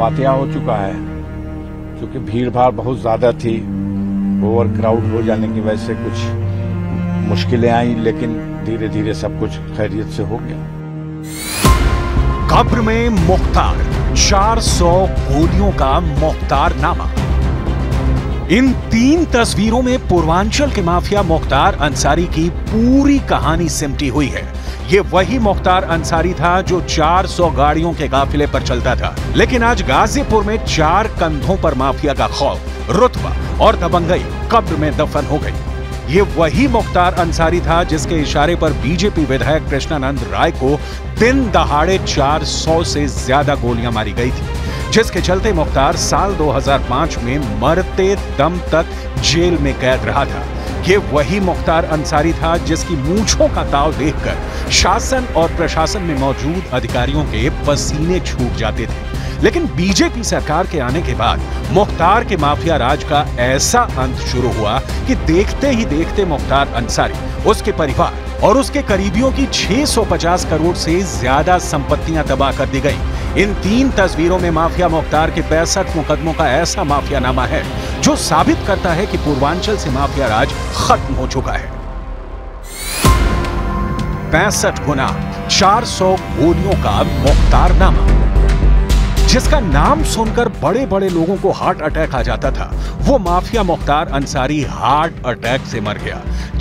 फातिहा हो चुका है, क्योंकि भीड़ भाड़ बहुत ज़्यादा थी, ओवर क्राउड हो जाने की वजह से कुछ मुश्किलें आई, लेकिन धीरे धीरे सब कुछ खैरियत से हो गया। कब्र में मुख्तार 400 गोलियों का मुख्तारनामा। इन 3 तस्वीरों में पूर्वांचल के माफिया मुख्तार अंसारी की पूरी कहानी सिमटी हुई है। ये वही मुख्तार अंसारी था जो 400 गाड़ियों के काफिले पर चलता था, लेकिन आज गाजीपुर में 4 कंधों पर माफिया का खौफ, रुतबा और दबंगई कब्र में दफन हो गई। ये वही मुख्तार अंसारी था जिसके इशारे पर बीजेपी विधायक कृष्णानंद राय को दिन दहाड़े 400 से ज्यादा गोलियां मारी गई थी, जिसके चलते मुख्तार साल 2005 में मरते दम तक जेल में कैद रहा था। ये वही मुख्तार अंसारी था जिसकी मूंछों का ताव देखकर शासन और प्रशासन में मौजूद अधिकारियों के पसीने छूट जाते थे, लेकिन बीजेपी सरकार के आने के बाद मुख्तार के माफिया राज का ऐसा अंत शुरू हुआ कि देखते ही देखते मुख्तार अंसारी, उसके परिवार और उसके करीबियों की 650 करोड़ से ज्यादा संपत्तियां तबाह कर दी गई। इन 3 तस्वीरों में माफिया मुख्तार के 65 मुकदमों का ऐसा माफियानामा है जो साबित करता है कि पूर्वांचल से माफिया राज खत्म हो चुका है। 65 गुना 400 गोलियों का मुख्तारनामा, जिसका नाम सुनकर बड़े बड़े लोगों को हार्ट अटैक आ जाता था, वो mafia Mukhtar Ansari heart attack से मर गया।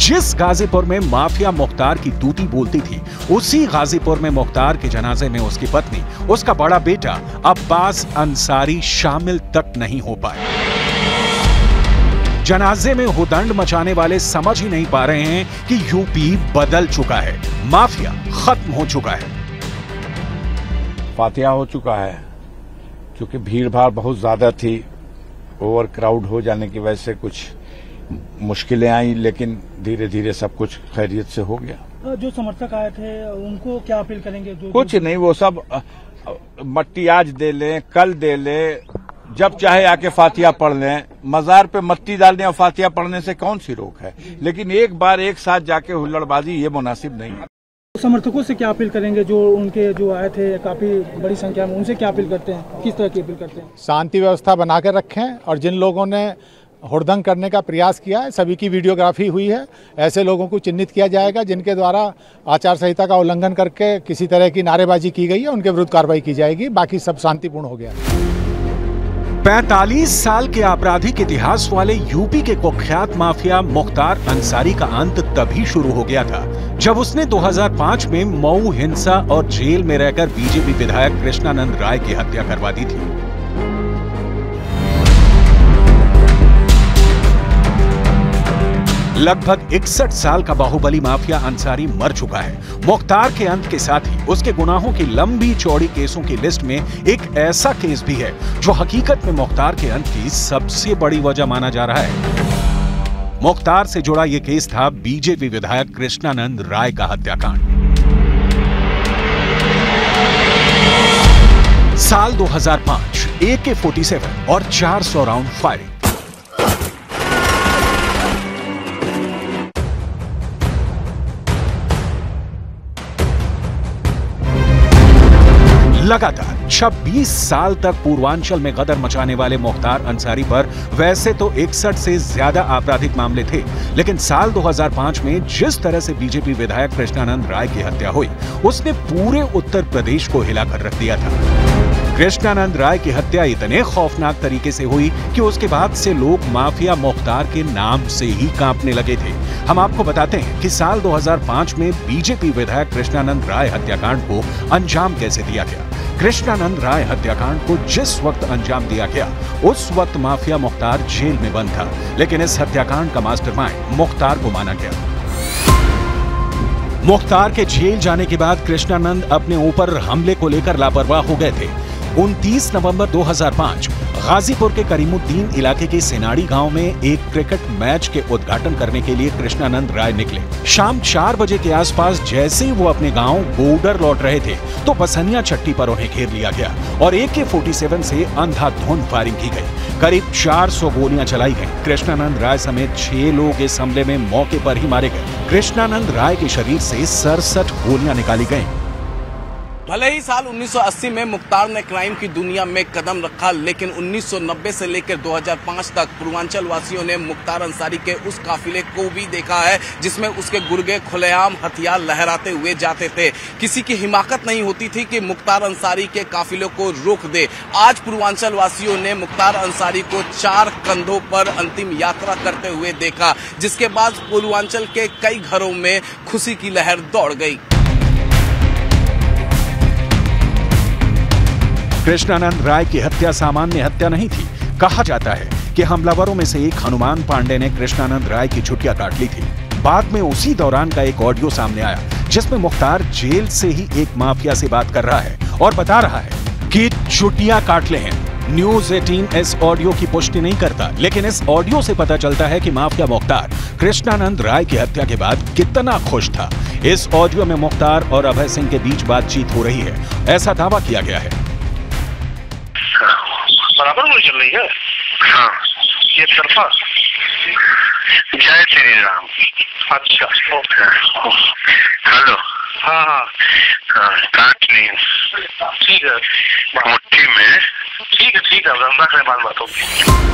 जिस गाजीपुर में माफिया मुख्तार की तूती बोलती थी, उसी गाजीपुर में मुख्तार के जनाजे में उसकी पत्नी, उसका बड़ा बेटा अब्बास अंसारी शामिल तक नहीं हो पाए। जनाजे में हुदंड मचाने वाले समझ ही नहीं पा रहे हैं कि यूपी बदल चुका है, माफिया खत्म हो चुका है, फातिहा हो चुका है, क्योंकि भीड़ भाड़ बहुत ज्यादा थी, ओवर क्राउड हो जाने की वजह से कुछ मुश्किलें आई, लेकिन धीरे धीरे सब कुछ खैरियत से हो गया। जो समर्थक आए थे उनको क्या अपील करेंगे? कुछ नहीं, वो सब मट्टी आज दे लें, कल दे लें, जब चाहे आके फातिहा पढ़ लें। मजार पे मट्टी डालने और फातिहा पढ़ने से कौन सी रोक है, लेकिन एक बार एक साथ जाके हुल्लड़बाजी ये मुनासिब नहीं है। समर्थकों से क्या अपील करेंगे जो उनके जो आए थे काफी बड़ी संख्या में, उनसे क्या अपील करते हैं, किस तरह की अपील करते हैं? शांति व्यवस्था बनाकर रखें, और जिन लोगों ने हुड़दंग करने का प्रयास किया है सभी की वीडियोग्राफी हुई है। ऐसे लोगों को चिन्हित किया जाएगा जिनके द्वारा आचार संहिता का उल्लंघन करके किसी तरह की नारेबाजी की गई है, उनके विरुद्ध कार्रवाई की जाएगी। बाकी सब शांतिपूर्ण हो गया। 45 साल के आपराधिक इतिहास वाले यूपी के कुख्यात माफिया मुख्तार अंसारी का अंत तभी शुरू हो गया था जब उसने 2005 में मऊ हिंसा और जेल में रहकर बीजेपी विधायक कृष्णानंद राय की हत्या करवा दी थी। लगभग 61 साल का बाहुबली माफिया अंसारी मर चुका है। मुख्तार के अंत के साथ ही उसके गुनाहों की लंबी चौड़ी केसों की लिस्ट में एक ऐसा केस भी है जो हकीकत में मुख्तार के अंत की सबसे बड़ी वजह माना जा रहा है। मुख्तार से जुड़ा यह केस था बीजेपी विधायक कृष्णानंद राय का हत्याकांड। साल 2005 AK-47 और 400 राउंड फायरिंग। लगातार 26 साल तक पूर्वांचल में गदर मचाने वाले मुख्तार अंसारी पर वैसे तो 61 से ज्यादा आपराधिक मामले थे, लेकिन साल 2005 में जिस तरह से बीजेपी विधायक कृष्णानंद राय की हत्या हुई, उसने पूरे उत्तर प्रदेश को हिलाकर रख दिया था। कृष्णानंद राय की हत्या इतने खौफनाक तरीके से हुई कि उसके बाद से लोग माफिया मुख्तार के नाम से ही कांपने लगे थे। हम आपको बताते हैं कि साल 2005 में बीजेपी विधायक कृष्णानंद राय हत्याकांड को अंजाम कैसे दिया गया। कृष्णानंद राय हत्याकांड को जिस वक्त अंजाम दिया गया, उस वक्त माफिया मुख्तार जेल में बंद था, लेकिन इस हत्याकांड का मास्टरमाइंड मुख्तार को माना गया। मुख्तार के जेल जाने के बाद कृष्णानंद अपने ऊपर हमले को लेकर लापरवाह हो गए थे। 29 नवंबर 2005 गाजीपुर के करीमुद्दीन इलाके के सेनाड़ी गांव में एक क्रिकेट मैच के उद्घाटन करने के लिए कृष्णानंद राय निकले। शाम 4 बजे के आसपास जैसे ही वो अपने गांव गोडर लौट रहे थे तो बसनिया चट्टी पर उन्हें घेर लिया गया और AK-47 से अंधाधुंध फायरिंग की गई। करीब 400 गोलियां चलाई गई। कृष्णानंद राय समेत 6 लोग इस हमले में मौके पर ही मारे गए। कृष्णानंद राय के शरीर से 67 गोलियां निकाली गई। भले ही साल 1980 में मुख्तार ने क्राइम की दुनिया में कदम रखा, लेकिन 1990 से लेकर 2005 तक पूर्वांचल वासियों ने मुख्तार अंसारी के उस काफिले को भी देखा है जिसमें उसके गुर्गे खुलेआम हथियार लहराते हुए जाते थे। किसी की हिमाकत नहीं होती थी कि मुख्तार अंसारी के काफिले को रोक दे। आज पूर्वांचल वासियों ने मुख्तार अंसारी को चार कंधों पर अंतिम यात्रा करते हुए देखा, जिसके बाद पूर्वांचल के कई घरों में खुशी की लहर दौड़ गई। कृष्णानंद राय की हत्या सामान्य हत्या नहीं थी। कहा जाता है कि हमलावरों में से एक हनुमान पांडे ने कृष्णानंद राय की छुट्टियां काट ली थी। बाद में उसी दौरान का एक ऑडियो सामने आया जिसमें मुख्तार जेल से ही एक माफिया से बात कर रहा है और बता रहा है कि छुट्टियां काट ले हैं। न्यूज 18 इस ऑडियो की पुष्टि नहीं करता, लेकिन इस ऑडियो से पता चलता है कि माफिया मुख्तार कृष्णानंद राय की हत्या के बाद कितना खुश था। इस ऑडियो में मुख्तार और अभय सिंह के बीच बातचीत हो रही है, ऐसा दावा किया गया है। बराबर में चल रही है। हाँ। ये तरफा जय श्री राम। अच्छा ओके। हेलो। हाँ हाँ हाँ, काट नहीं, ठीक है मुट्ठी में, ठीक है लंबा से बात होगी।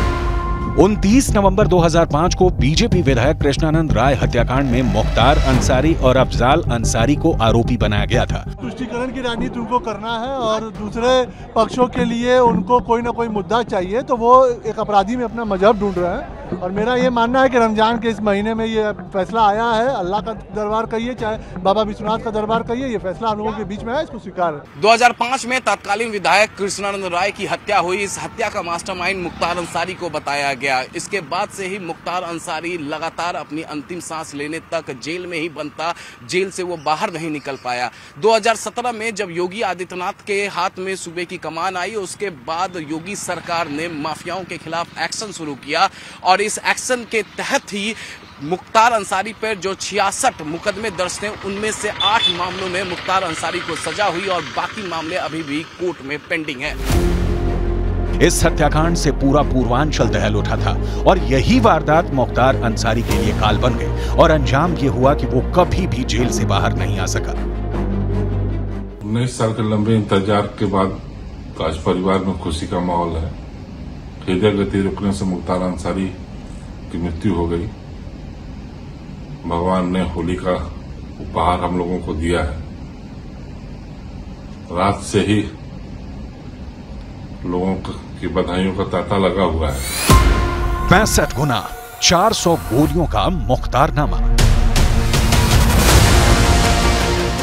29 नवंबर 2005 को बीजेपी विधायक कृष्णानंद राय हत्याकांड में मुख्तार अंसारी और अफजल अंसारी को आरोपी बनाया गया था। तुष्टिकरण की राजनीति उनको करना है और दूसरे पक्षों के लिए उनको कोई ना कोई मुद्दा चाहिए, तो वो एक अपराधी में अपना मजहब ढूंढ रहे हैं। और मेरा ये मानना है कि रमजान के इस महीने में ये फैसला आया है, अल्लाह का दरबार कहिए चाहे बाबा विश्वनाथ का दरबार कहिए, ये फैसला हम लोगों के बीच में है, इसको स्वीकार है। 2005 में तत्कालीन विधायक कृष्णानंद राय की हत्या हुई। इस हत्या का मास्टरमाइंड मुख्तार अंसारी को बताया गया। इसके बाद से ही मुख्तार अंसारी लगातार अपनी अंतिम सांस लेने तक जेल में ही बनता, जेल से वो बाहर नहीं निकल पाया। 2017 में जब योगी आदित्यनाथ के हाथ में सूबे की कमान आई, उसके बाद योगी सरकार ने माफियाओं के खिलाफ एक्शन शुरू किया और इस एक्शन के तहत ही मुख्तार अंसारी पर जो 66 मुकदमे दर्ज थे, उनमें से 8 मामलों में मुख्तार अंसारी को सजा हुई और बाकी मामले अभी भी कोर्ट में पेंडिंग है। इस हत्याकांड से पूरा पूर्वांचल दहल उठा था और यही वारदात मुख्तार अंसारी के लिए काल बन गई और अंजाम ये हुआ कि वो कभी भी जेल से बाहर नहीं आ सका। 19 साल के लंबे इंतजार के बाद आज परिवार में खुशी का माहौल है। हृदय गति रुकने से मुख्तार अंसारी की मृत्यु हो गई। भगवान ने होली का उपहार हम लोगों को दिया है। रात से ही लोगों की बधाइयों का तांता लगा हुआ है। 65 गुना 400 गोलियों का मुख्तारनामा।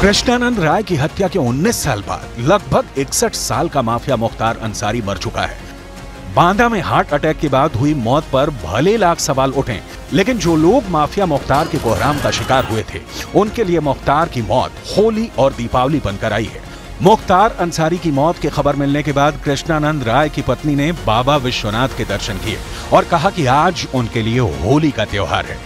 कृष्णानंद राय की हत्या के 19 साल बाद लगभग 61 साल का माफिया मुख्तार अंसारी मर चुका है। बांदा में हार्ट अटैक के बाद हुई मौत पर भले लाख सवाल उठें, लेकिन जो लोग माफिया मुख्तार के कोहराम का शिकार हुए थे उनके लिए मुख्तार की मौत होली और दीपावली बनकर आई है। मुख्तार अंसारी की मौत की खबर मिलने के बाद कृष्णानंद राय की पत्नी ने बाबा विश्वनाथ के दर्शन किए और कहा कि आज उनके लिए होली का त्योहार है।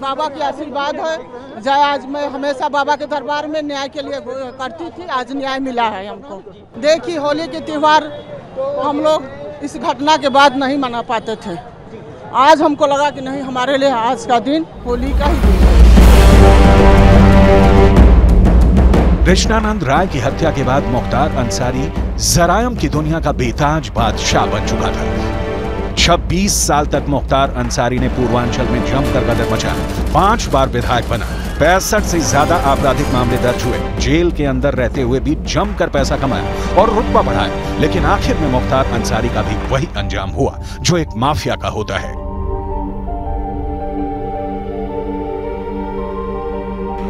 बाबा के आशीर्वाद है जय। आज मैं हमेशा बाबा के दरबार में न्याय के लिए करती थी, आज न्याय मिला है हमको। देखिए होली के त्योहार हम लोग इस घटना के बाद नहीं मना पाते थे, आज हमको लगा कि नहीं हमारे लिए आज का दिन होली का ही दिन। कृष्णानंद राय की हत्या के बाद मुख्तार अंसारी जरायम की दुनिया का बेताज बादशाह बन चुका था। 26 साल तक मुख्तार अंसारी ने पूर्वांचल में जमकर कदम मचाया, 5 बार विधायक बना, 65 से ज्यादा आपराधिक मामले दर्ज हुए, जेल के अंदर रहते हुए भी जमकर पैसा कमाया और रुतबा बढ़ाया, लेकिन आखिर में मुख्तार अंसारी का भी वही अंजाम हुआ जो एक माफिया का होता है।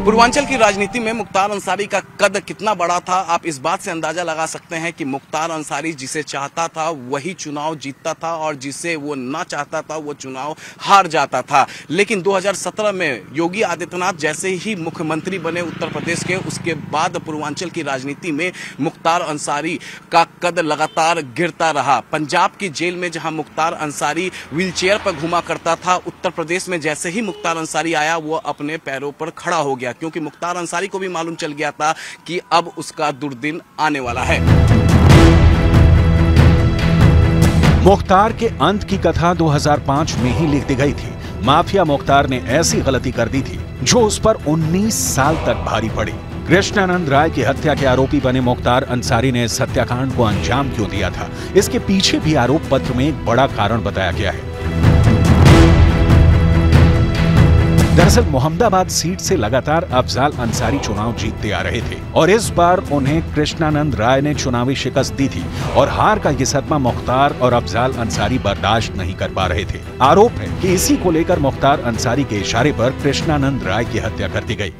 पूर्वांचल की राजनीति में मुख्तार अंसारी का कद कितना बड़ा था, आप इस बात से अंदाजा लगा सकते हैं कि मुख्तार अंसारी जिसे चाहता था वही चुनाव जीतता था और जिसे वो ना चाहता था वो चुनाव हार जाता था। लेकिन 2017 में योगी आदित्यनाथ जैसे ही मुख्यमंत्री बने उत्तर प्रदेश के, उसके बाद पूर्वांचल की राजनीति में मुख्तार अंसारी का कद लगातार गिरता रहा। पंजाब की जेल में जहाँ मुख्तार अंसारी व्हीलचेयर पर घूमा करता था, उत्तर प्रदेश में जैसे ही मुख्तार अंसारी आया वो अपने पैरों पर खड़ा हो गया, क्योंकि मुख्तार अंसारी को भी मालूम चल गया था कि अब उसका दुर्दिन आने वाला है। मुख्तार के अंत की कथा 2005 में ही लिख दी गई थी। माफिया मुख्तार ने ऐसी गलती कर दी थी जो उस पर 19 साल तक भारी पड़ी। कृष्णानंद राय की हत्या के आरोपी बने मुख्तार अंसारी ने इस हत्याकांड को अंजाम क्यों दिया था, इसके पीछे भी आरोप पत्र में एक बड़ा कारण बताया गया है। दरअसल मुहम्मदाबाद सीट से लगातार अफजल अंसारी चुनाव जीतते आ रहे थे और इस बार उन्हें कृष्णानंद राय ने चुनावी शिकस्त दी थी और हार का ये सदमा मुख्तार और अफजल अंसारी बर्दाश्त नहीं कर पा रहे थे। आरोप है कि इसी को लेकर मुख्तार अंसारी के इशारे पर कृष्णानंद राय की हत्या कर दी गई।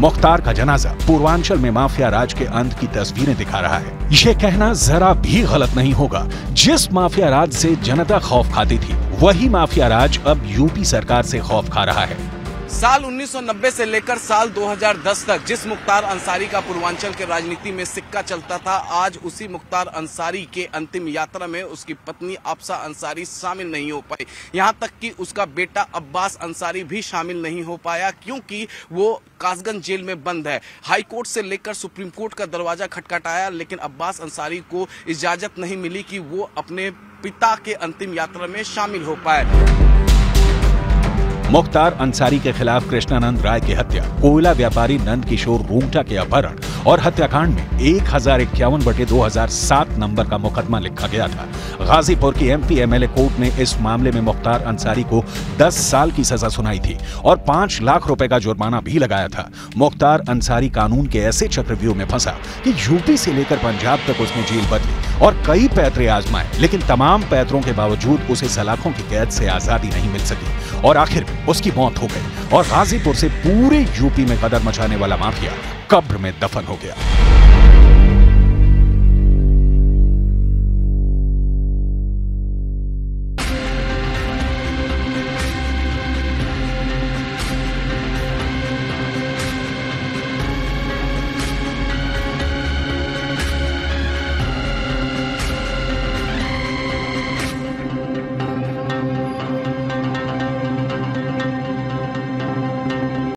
मुख्तार का जनाजा पूर्वांचल में माफिया राज के अंत की तस्वीरें दिखा रहा है, ये कहना जरा भी गलत नहीं होगा। जिस माफिया राज से जनता खौफ खाती थी वही माफिया राज अब यूपी सरकार से खौफ खा रहा है। साल 1990 से लेकर साल 2010 तक जिस मुख्तार अंसारी का पूर्वांचल के राजनीति में सिक्का चलता था, आज उसी मुख्तार अंसारी के अंतिम यात्रा में उसकी पत्नी आफसा अंसारी शामिल नहीं हो पाई। यहां तक कि उसका बेटा अब्बास अंसारी भी शामिल नहीं हो पाया क्योंकि वो कासगंज जेल में बंद है। हाई कोर्ट से लेकर सुप्रीम कोर्ट का दरवाजा खटखटाया, लेकिन अब्बास अंसारी को इजाजत नहीं मिली कि वो अपने पिता के अंतिम यात्रा में शामिल हो पाए। मुख्तार अंसारी के खिलाफ कृष्णानंद राय की हत्या, कोयला व्यापारी नंदकिशोर रोंगटा के अपहरण और हत्याकांड में 1051/2007 नंबर का मुकदमा लिखा गया था। गाजीपुर की MP/MLA कोर्ट ने इस मामले में मुख्तार अंसारी को 10 साल की सजा सुनाई थी और 5 लाख रुपए का जुर्माना भी लगाया था। मुख्तार अंसारी कानून के ऐसे चक्रव्यूह में फंसा कि यूपी से लेकर पंजाब तक उसने जेल बदली और कई पैतरे आजमाए, लेकिन तमाम पैतरों के बावजूद उसे सलाखों की कैद से आजादी नहीं मिल सकी और आखिर उसकी मौत हो गई और गाजीपुर से पूरे यूपी में कदर मचाने वाला माफिया कब्र में दफन हो गया।